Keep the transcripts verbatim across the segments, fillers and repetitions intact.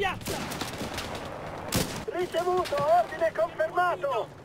piazza! Ricevuto! Ordine confermato!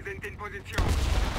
Sind in Position.